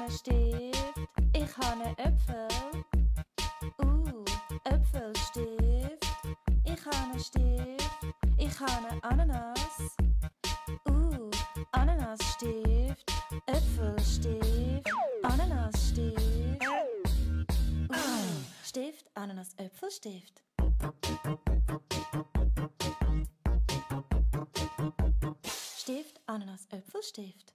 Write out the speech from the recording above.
een stift. Ik ga een apfel. Apfelstift. Ik ga een stift. Ik ga een ananas. Ananasstift. Apfelstift. Ananasstift. Stift, ananas, apfelstift. Stift, ananas, apfelstift.